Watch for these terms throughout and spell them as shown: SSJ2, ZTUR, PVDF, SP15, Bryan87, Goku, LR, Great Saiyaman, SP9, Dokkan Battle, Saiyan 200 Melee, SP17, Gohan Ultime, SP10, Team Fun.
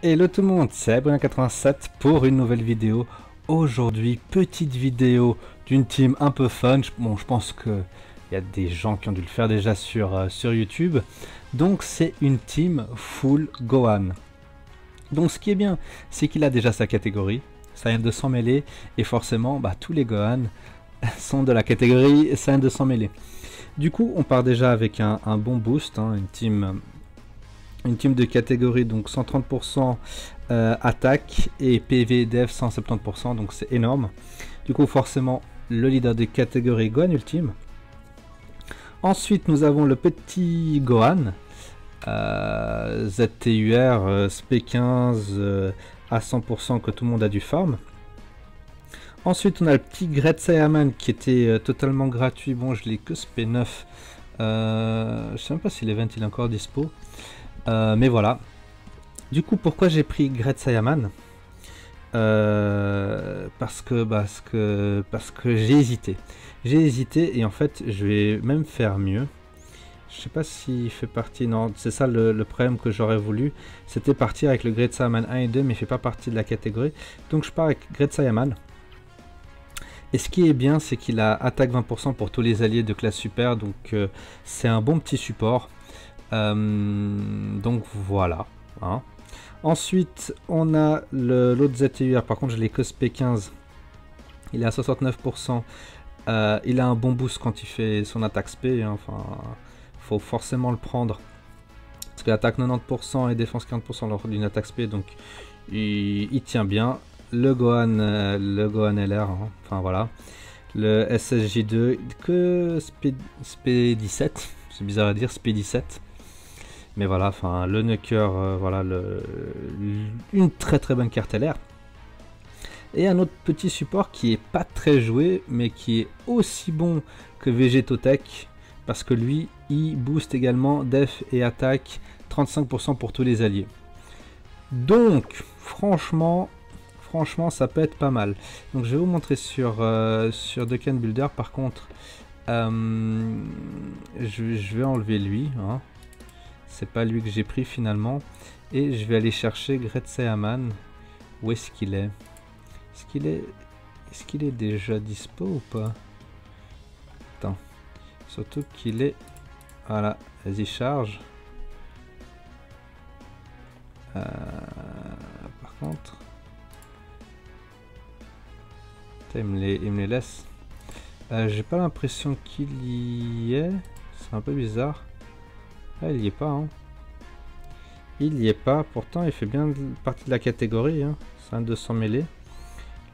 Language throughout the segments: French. Hello tout le monde, c'est Bryan87 pour une nouvelle vidéo. Aujourd'hui, petite vidéo d'une team un peu fun. Bon, je pense qu'il y a des gens qui ont dû le faire déjà sur YouTube. Donc c'est une team full Gohan. Donc ce qui est bien, c'est qu'il a déjà sa catégorie, Saiyan 200 Melee, et forcément tous les Gohan sont de la catégorie Saiyan 200 Melee. Du coup, on part déjà avec un bon boost, hein, une team de catégorie, donc 130% attaque et PVDF 170%, donc c'est énorme. Du coup, forcément, le leader de catégorie Gohan Ultime. Ensuite, nous avons le petit Gohan, ZTUR, SP15 à 100% que tout le monde a du farm. Ensuite, on a le petit Great Saiyaman qui était totalement gratuit. Bon, je l'ai que SP9. Je sais même pas si l'event il est encore dispo. Mais voilà. Du coup, pourquoi j'ai pris Great Saiyaman? Parce que j'ai hésité. J'ai hésité et en fait, je vais même faire mieux. Je sais pas s'il fait partie... Non, c'est ça le problème que j'aurais voulu. C'était partir avec le Great Saiyaman 1 et 2, mais il fait pas partie de la catégorie. Donc je pars avec Great Saiyaman. Et ce qui est bien, c'est qu'il a attaque 20% pour tous les alliés de classe super. Donc c'est un bon petit support. Donc voilà. Hein. Ensuite, on a l'autre ZTUR. Par contre, je l'ai que SP15. Il est à 69%. Il a un bon boost quand il fait son attaque SP. Hein. Enfin, faut forcément le prendre. Parce que l'attaque 90% et défense 40% lors d'une attaque SP. Donc il tient bien. Le Gohan LR, hein. Enfin voilà, le SSJ2, que SP17, c'est bizarre à dire, SP17, mais voilà, enfin le Nuker, voilà, une très très bonne carte LR, et un autre petit support qui est pas très joué, mais qui est aussi bon que Vegetotech, parce que lui, il booste également def et attaque, 35% pour tous les alliés. Donc, franchement, ça peut être pas mal. Donc je vais vous montrer sur Dokkan Builder. Par contre, je vais enlever lui. Hein. C'est pas lui que j'ai pris finalement. Et je vais aller chercher Great Saiyaman. Où est-ce qu'il est? Est-ce qu'il est déjà dispo ou pas? Attends. Surtout qu'il est... Voilà, vas-y, charge. Par contre... Il me les laisse. J'ai pas l'impression qu'il y est. C'est un peu bizarre. Ah, il y est pas. Hein. Il y est pas. Pourtant, il fait bien partie de la catégorie. Hein. C'est un 200 mêlé.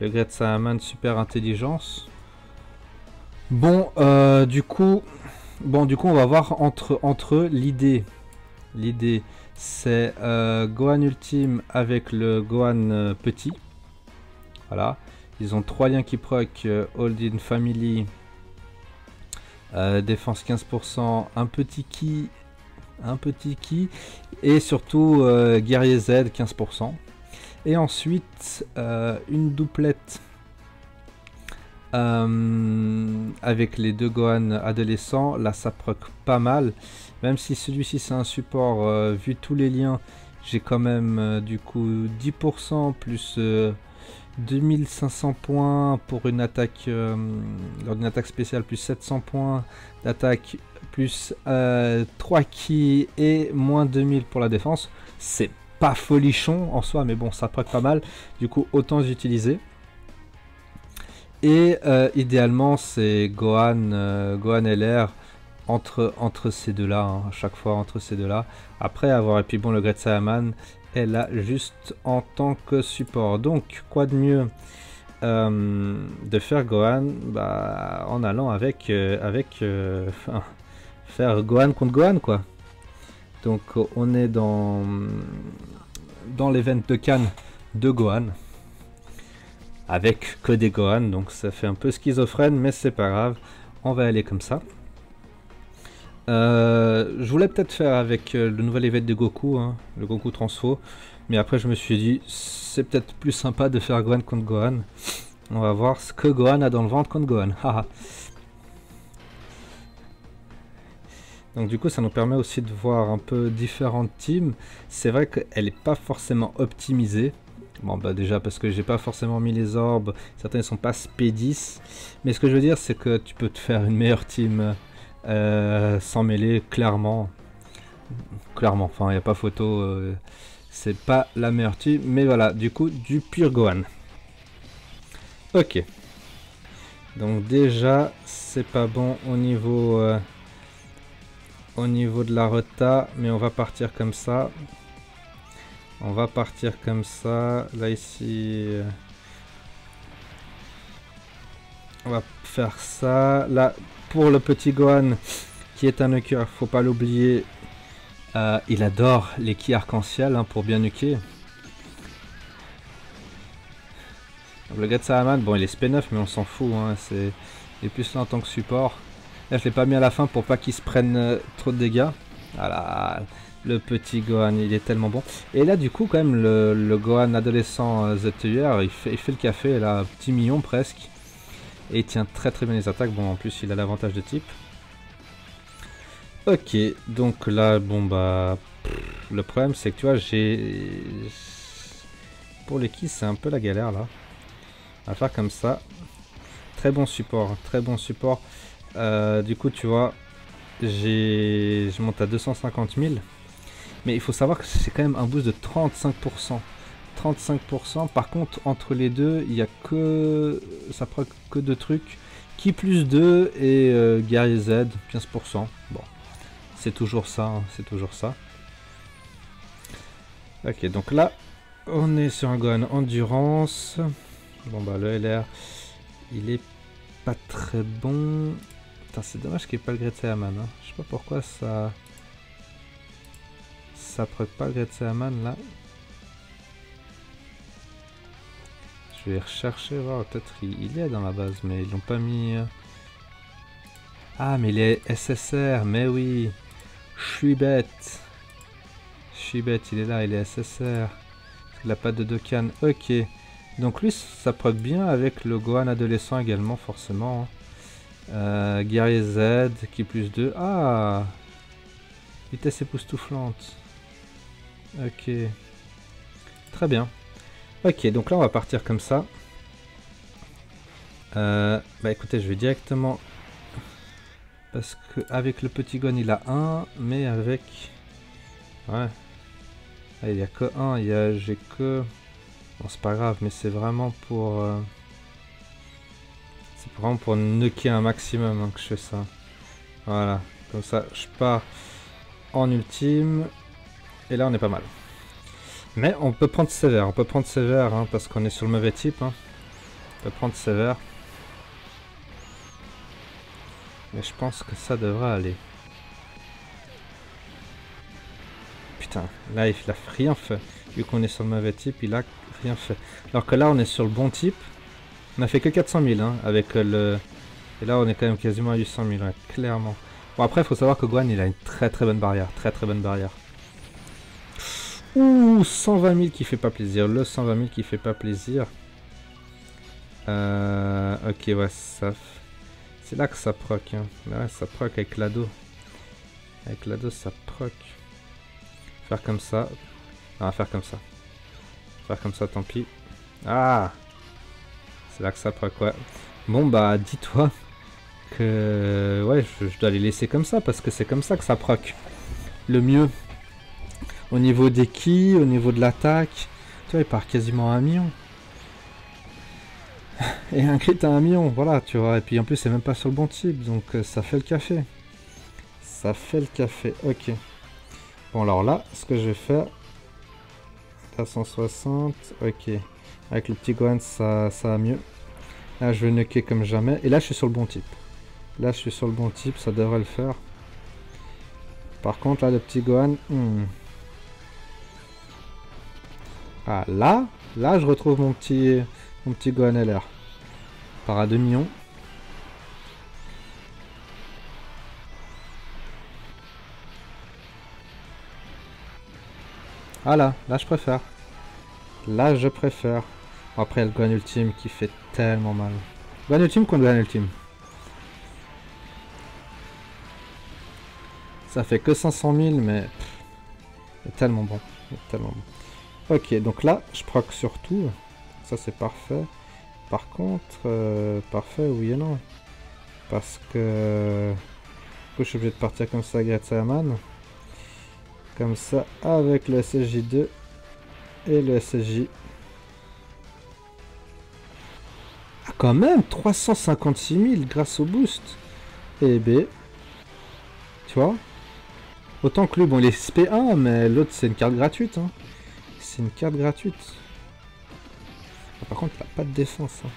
Le Great Saiyaman super intelligence. Bon, du coup, on va voir entre eux l'idée. L'idée, c'est Gohan Ultime avec le Gohan Petit. Voilà. Ils ont 3 liens qui proc, Hold in Family, défense 15%, un petit ki, et surtout guerrier Z 15%. Et ensuite une doublette avec les deux Gohan adolescents. Là ça proc pas mal, même si celui-ci c'est un support, vu tous les liens, j'ai quand même du coup 10% plus... 2500 points pour une attaque, lors d'une attaque spéciale, plus 700 points d'attaque, plus 3 ki et moins 2000 pour la défense. C'est pas folichon en soi, mais bon, ça proc pas mal, du coup autant les utiliser. Et idéalement c'est Gohan LR entre ces deux là, hein, à chaque fois entre ces deux là, après avoir, et puis bon, le Great Saiyaman est là juste en tant que support. Donc quoi de mieux de faire Gohan en allant avec faire Gohan contre Gohan, quoi. Donc on est dans l'event de Cannes de Gohan avec que des Gohan, donc ça fait un peu schizophrène, mais c'est pas grave, on va aller comme ça. Je voulais peut-être faire avec le nouvel event de Goku, hein, le Goku Transfo, mais après je me suis dit c'est peut-être plus sympa de faire Gohan contre Gohan. On va voir ce que Gohan a dans le ventre contre Gohan. Donc du coup ça nous permet aussi de voir un peu différentes teams. C'est vrai qu'elle n'est pas forcément optimisée. Bon bah déjà parce que j'ai pas forcément mis les orbes, certains ne sont pas SP10. Mais ce que je veux dire c'est que tu peux te faire une meilleure team sans mêler, clairement. Clairement, enfin il n'y a pas photo, c'est pas la meilleure team. Mais voilà, du coup du pur Gohan. Ok. Donc déjà c'est pas bon au niveau de la reta, mais on va partir comme ça. On va partir comme ça. Là ici on va faire ça. Là pour le petit Gohan qui est un nuker, faut pas l'oublier, il adore les ki arc-en-ciel hein, pour bien nuquer. Le Great Saiyaman, bon il est SP9 mais on s'en fout, hein, il est plus là en tant que support. Là je l'ai pas mis à la fin pour pas qu'il se prenne trop de dégâts. Voilà, le petit Gohan il est tellement bon. Et là du coup quand même le Gohan adolescent ZTUR, il fait le café là, petit mignon presque. Et il tient très très bien les attaques, bon en plus il a l'avantage de type. Ok, donc là bon bah le problème c'est que tu vois j'ai... Pour les ki c'est un peu la galère là. On va faire comme ça. Très bon support, très bon support. Du coup, tu vois, je monte à 250 000. Mais il faut savoir que c'est quand même un boost de 35%. 35%. Par contre, entre les deux, il n'y a que... Ça prend que deux trucs. Ki plus 2 et guerrier Z, 15%. Bon, c'est toujours ça, hein, c'est toujours ça. Ok, donc là, on est sur un Gohan Endurance. Bon bah le LR il est pas très bon. Putain c'est dommage qu'il n'y ait pas le Great Saiyaman hein. Je sais pas pourquoi ça prête pas le Great Saiyaman là. Je vais rechercher voir, peut-être il est dans la base mais ils l'ont pas mis. Ah mais il est SSR, mais oui. Je suis bête. Je suis bête, il est là, il est SSR. Il a pas de Dokkan, ok. Donc lui, ça proc bien avec le Gohan adolescent également, forcément. Guerrier Z, qui plus 2. Ah, vitesse époustouflante. Ok. Très bien. Ok, donc là, on va partir comme ça. Bah écoutez, je vais directement... Parce qu'avec le petit Gohan, il a 1, mais avec... Ouais. Ah, il n'y a que 1, j'ai que... Bon, c'est pas grave, mais c'est vraiment pour... C'est vraiment pour nuquer un maximum hein, que je fais ça. Voilà, comme ça, je pars en ultime. Et là, on est pas mal. Mais on peut prendre sévère, hein, parce qu'on est sur le mauvais type. Hein. On peut prendre sévère. Mais je pense que ça devrait aller. Putain, là, il a rien fait. Vu qu'on est sur le mauvais type, il a rien fait. Alors que là, on est sur le bon type. On a fait que 400 000, hein, avec le... Et là, on est quand même quasiment à 800 000, hein, clairement. Bon, après, il faut savoir que Gohan, il a une très très bonne barrière. Très très bonne barrière. Ouh, 120 000 qui fait pas plaisir. Le 120 000 qui fait pas plaisir. Ok, ouais, ça... C'est là que ça proc, hein. Ouais, ça proc avec l'ado. Avec l'ado, ça proc. Faire comme ça... On va faire comme ça. Faire comme ça, tant pis. Ah, c'est là que ça prend quoi. Bon bah dis-toi que ouais je dois les laisser comme ça parce que c'est comme ça que ça proc le mieux. Au niveau des ki, au niveau de l'attaque, tu vois il part quasiment à 1 million. Et un crit à 1 million, voilà tu vois. Et puis en plus c'est même pas sur le bon type donc ça fait le café. Ça fait le café, ok. Bon alors là, ce que je vais faire. 160, ok. Avec le petit Gohan, ça va mieux. Là, je vais nuquer comme jamais. Et là, je suis sur le bon type. Là, je suis sur le bon type, ça devrait le faire. Par contre, là, le petit Gohan... Ah, là, je retrouve mon petit Gohan LR. Il part à 2 millions. Ah là je préfère. Là je préfère. Bon, après il y a le Gohan Ultime qui fait tellement mal. Gohan Ultime contre Gohan Ultime. Ça fait que 500 000, mais c'est tellement bon. Tellement bon. Ok, donc là, je proc sur tout. Ça, c'est parfait. Par contre, parfait, oui et non. Parce que du coup, je suis obligé de partir comme ça, Great Saiyaman. Comme ça, avec le SSJ2 et le SSJ. Ah, quand même, 356 000 grâce au boost. Et B. Tu vois? Autant que lui, bon, il est SP1, mais l'autre, c'est une carte gratuite. Hein. C'est une carte gratuite. Ah, par contre, il n'a pas de défense. Hein.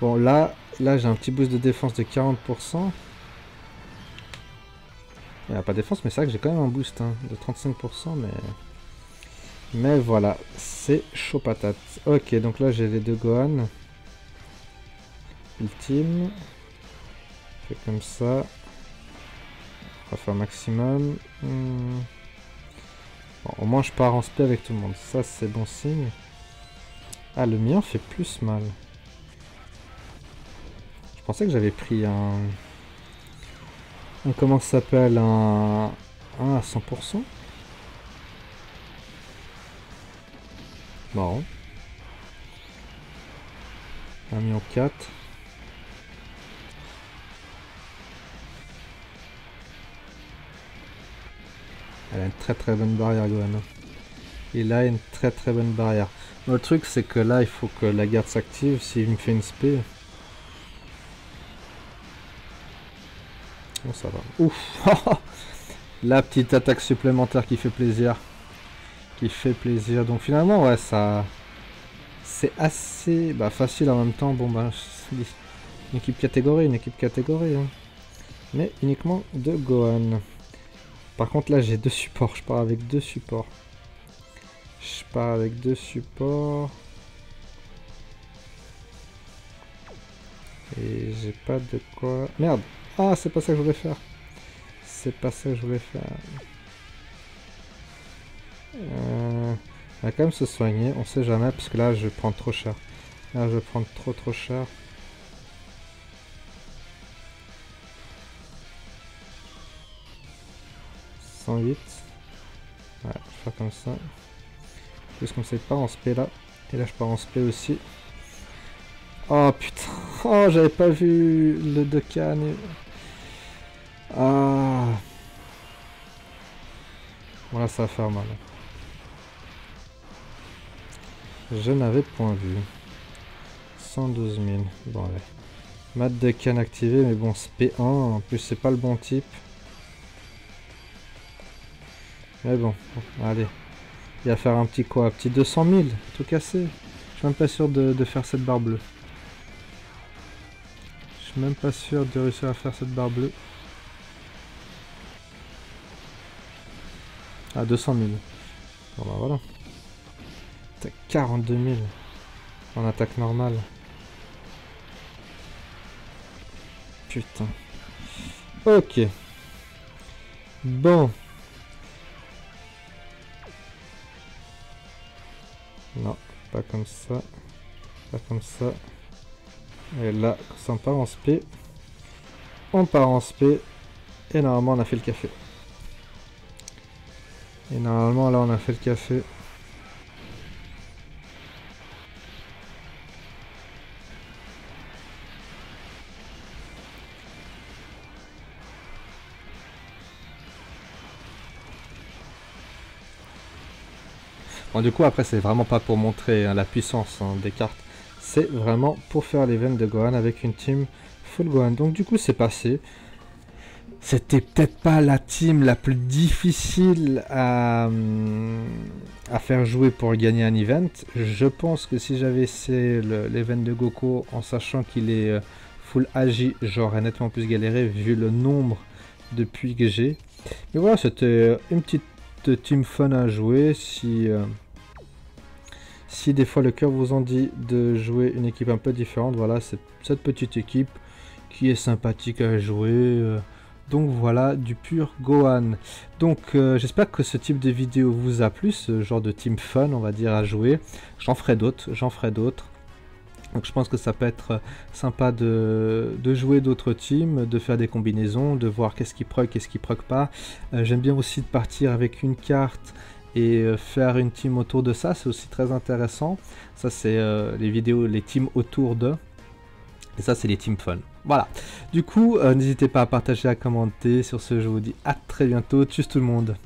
Bon, là j'ai un petit boost de défense de 40%. Il n'a pas de défense, mais c'est vrai que j'ai quand même un boost hein, de 35%, mais voilà, c'est chaud patate. Ok, donc là j'ai les deux Gohan Ultime. Fait comme ça. On va faire maximum. Bon, au moins je pars en spé avec tout le monde, ça c'est bon signe. Ah, le mien fait plus mal. Je pensais que j'avais pris un... Comment ça s'appelle un à 100%. Marrant. 1,4 million. Elle a une très très bonne barrière, Gohan. Il a une très très bonne barrière. Le truc, c'est que là, il faut que la garde s'active s'il me fait une spé. Bon, ça va. Ouf. La petite attaque supplémentaire qui fait plaisir. Qui fait plaisir. Donc finalement, ouais, ça... C'est assez facile en même temps. Bon, bah, une équipe catégorie. Hein. Mais uniquement de Gohan. Par contre, là, j'ai deux supports. Je pars avec deux supports. Et j'ai pas de quoi... Merde! Ah, c'est pas ça que je voulais faire. On va quand même se soigner, on sait jamais, parce que là je vais prendre trop cher. Là je vais prendre trop cher. $108. Ouais, je vais faire comme ça. Parce qu'on sait pas en spé là. Et là je pars en spé aussi. Oh putain, oh, j'avais pas vu le Dokkan. Ah. Bon là ça va faire mal. Je n'avais point vu. 112 000. Bon allez. Mat Dokkan activé, mais bon c'est P1, en plus c'est pas le bon type. Mais bon, allez. Il va faire un petit quoi, un petit 200 000, tout cassé. Je suis même pas sûr de faire cette barre bleue. Même pas sûr de réussir à faire cette barre bleue. Ah, 200 000. Bon bah voilà. 42 000 en attaque normale. Putain. Ok. Bon. Non, pas comme ça. Pas comme ça. Et là, on part en spé. Et normalement, on a fait le café. Et normalement, là, on a fait le café. Bon, du coup, après, c'est vraiment pas pour montrer hein, la puissance hein, des cartes. C'est vraiment pour faire l'event de Gohan avec une team full Gohan. Donc du coup c'est passé. C'était peut-être pas la team la plus difficile à faire jouer pour gagner un event. Je pense que si j'avais essayé l'event de Goku en sachant qu'il est full AJ, j'aurais nettement plus galéré vu le nombre de puits que j'ai. Mais voilà, c'était une petite team fun à jouer. Si des fois le cœur vous en dit de jouer une équipe un peu différente, voilà, c'est cette petite équipe qui est sympathique à jouer. Donc voilà, du pur Gohan. Donc j'espère que ce type de vidéo vous a plu, ce genre de team fun, on va dire, à jouer. J'en ferai d'autres, Donc je pense que ça peut être sympa de jouer d'autres teams, de faire des combinaisons, de voir qu'est-ce qui proc pas. J'aime bien aussi de partir avec une carte et faire une team autour de ça, c'est aussi très intéressant. Ça c'est les vidéos, les teams autour de, et ça c'est les teams fun. Voilà, du coup n'hésitez pas à partager, à commenter. Sur ce je vous dis à très bientôt, tchuss tout le monde.